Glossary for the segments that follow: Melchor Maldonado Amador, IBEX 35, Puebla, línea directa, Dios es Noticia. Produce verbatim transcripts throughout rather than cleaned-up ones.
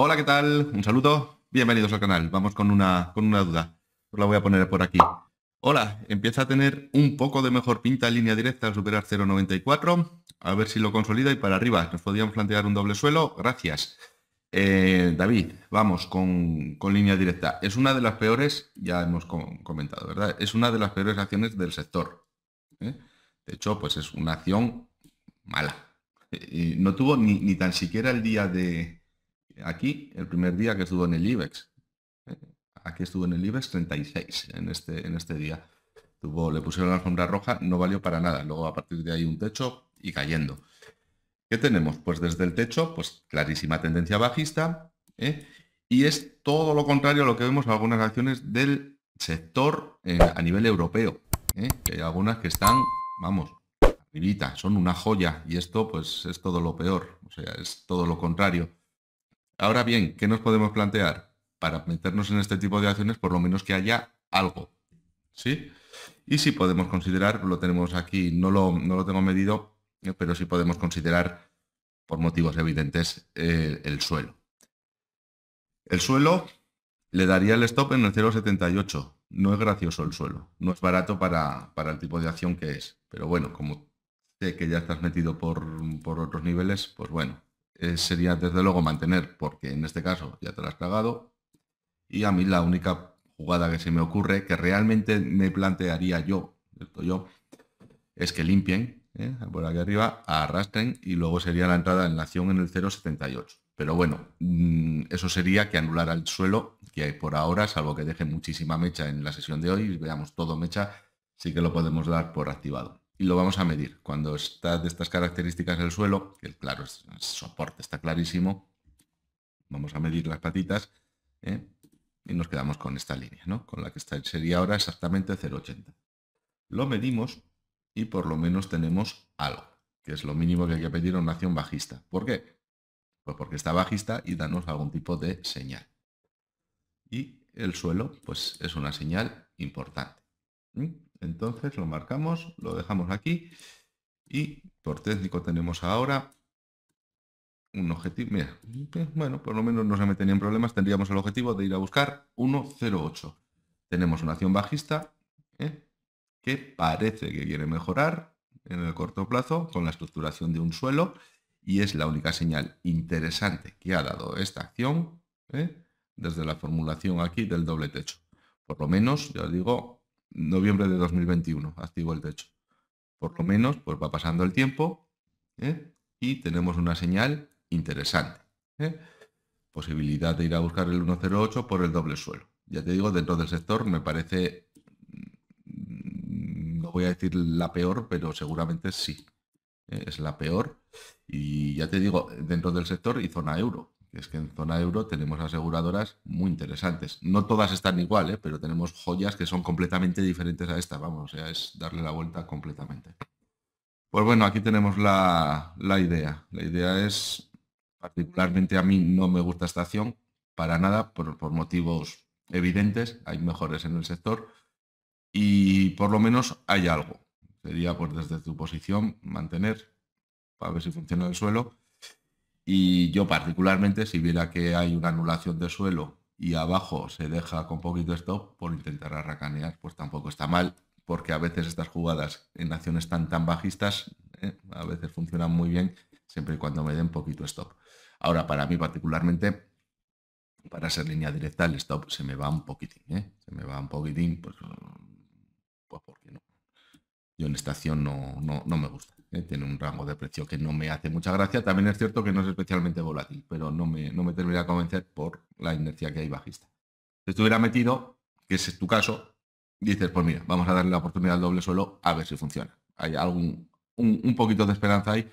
Hola, ¿qué tal? Un saludo. Bienvenidos al canal. Vamos con una, con una duda. Os la voy a poner por aquí. Hola, empieza a tener un poco de mejor pinta en línea directa al superar cero noventa y cuatro. A ver si lo consolida y para arriba. Nos podríamos plantear un doble suelo. Gracias. Eh, David, vamos con, con línea directa. Es una de las peores, ya hemos comentado, ¿verdad? Es una de las peores acciones del sector. ¿eh? De hecho, pues es una acción mala. Eh, eh, no tuvo ni, ni tan siquiera el día de aquí, el primer día que estuvo en el IBEX. ¿eh? Aquí estuvo en el IBEX treinta y seis, en este, en este día. Tuvo, le pusieron la alfombra roja, no valió para nada. Luego a partir de ahí un techo y cayendo. ¿Qué tenemos? Pues desde el techo, pues clarísima tendencia bajista, ¿eh? y es todo lo contrario a lo que vemos en algunas acciones del sector eh, a nivel europeo, ¿eh? que hay algunas que están, vamos, arribita, son una joya, y esto pues es todo lo peor, o sea, es todo lo contrario. Ahora bien, ¿qué nos podemos plantear? Para meternos en este tipo de acciones, por lo menos que haya algo, ¿sí? Y si podemos considerar, lo tenemos aquí, no lo, no lo tengo medido, pero sí podemos considerar, por motivos evidentes, eh, el suelo. El suelo le daría el stop en el cero setenta y ocho. No es gracioso el suelo. No es barato para, para el tipo de acción que es. Pero bueno, como sé que ya estás metido por, por otros niveles, pues bueno, eh, sería desde luego mantener, porque en este caso ya te lo has cagado. Y a mí la única jugada que se me ocurre, que realmente me plantearía yo, esto yo, es que limpien. ¿Eh? por aquí arriba, arrastren y luego sería la entrada en la acción en el cero setenta y ocho. Pero bueno, eso sería que anulara el suelo, que por ahora, salvo que deje muchísima mecha en la sesión de hoy, veamos todo mecha, sí que lo podemos dar por activado. Y lo vamos a medir. Cuando está de estas características el suelo, que claro, es soporte, está clarísimo, vamos a medir las patitas ¿eh? y nos quedamos con esta línea, ¿no? con la que está, sería ahora exactamente cero ochenta. Lo medimos. Y por lo menos tenemos algo, que es lo mínimo que hay que pedir a una acción bajista. ¿Por qué? Pues porque está bajista y danos algún tipo de señal. Y el suelo, pues es una señal importante. Entonces lo marcamos, lo dejamos aquí. Y por técnico tenemos ahora un objetivo. Mira, bueno, por lo menos no se metería en problemas. Tendríamos el objetivo de ir a buscar uno cero ocho. Tenemos una acción bajista. ¿eh? que parece que quiere mejorar en el corto plazo con la estructuración de un suelo y es la única señal interesante que ha dado esta acción ¿eh? desde la formulación aquí del doble techo. Por lo menos, ya os digo, noviembre de dos mil veintiuno activo el techo. Por lo menos, pues va pasando el tiempo ¿eh? y tenemos una señal interesante. ¿eh? Posibilidad de ir a buscar el uno cero ocho por el doble suelo. Ya te digo, dentro del sector me parece... voy a decir la peor, pero seguramente sí, es la peor. Y ya te digo, dentro del sector y zona euro, es que en zona euro tenemos aseguradoras muy interesantes. No todas están igual, ¿eh? pero tenemos joyas que son completamente diferentes a esta, vamos, o sea, es darle la vuelta completamente. Pues bueno, aquí tenemos la, la idea. La idea es, particularmente a mí no me gusta esta acción, para nada, por, por motivos evidentes, hay mejores en el sector. Y por lo menos hay algo. Sería pues desde tu posición mantener, para ver si funciona el suelo. Y yo particularmente, si viera que hay una anulación de suelo y abajo se deja con poquito stop, por intentar arracanear, pues tampoco está mal, porque a veces estas jugadas en acciones tan tan bajistas, ¿eh? a veces funcionan muy bien, siempre y cuando me den poquito stop. Ahora, para mí particularmente... para ser línea directa el stop se me va un poquitín, ¿eh? se me va un poquitín, pues, pues porque no. Yo en esta acción no, no, no me gusta, ¿eh? tiene un rango de precio que no me hace mucha gracia, también es cierto que no es especialmente volátil, pero no me, no me termina de convencer por la inercia que hay bajista. Si estuviera metido, que ese es tu caso, dices, pues mira, vamos a darle la oportunidad al doble suelo a ver si funciona. Hay algún un, un poquito de esperanza ahí,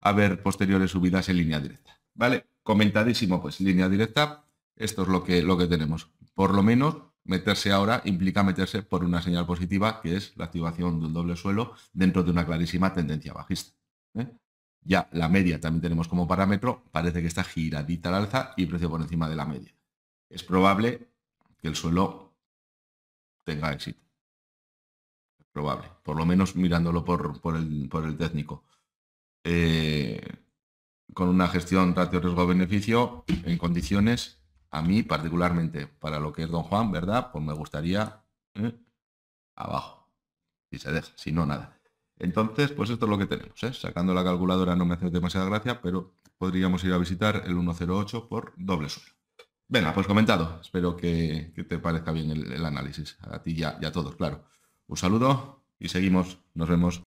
a ver posteriores subidas en línea directa. Vale, comentadísimo, pues línea directa. Esto es lo que, lo que tenemos. Por lo menos, meterse ahora implica meterse por una señal positiva, que es la activación de un doble suelo dentro de una clarísima tendencia bajista. ¿eh? Ya la media también tenemos como parámetro. Parece que está giradita al alza y precio por encima de la media. Es probable que el suelo tenga éxito. Es probable. Por lo menos mirándolo por, por, el, por el técnico. Eh, con una gestión ratio riesgo-beneficio en condiciones, a mí particularmente, para lo que es don Juan, ¿verdad? Pues me gustaría ¿eh? abajo, si se deja, si no, nada. Entonces, pues esto es lo que tenemos, ¿eh? Sacando la calculadora no me hace demasiada gracia, pero podríamos ir a visitar el uno cero ocho por doble suelo. Venga, pues comentado. Espero que, que te parezca bien el, el análisis, a ti y a, y a todos, claro. Un saludo y seguimos. Nos vemos.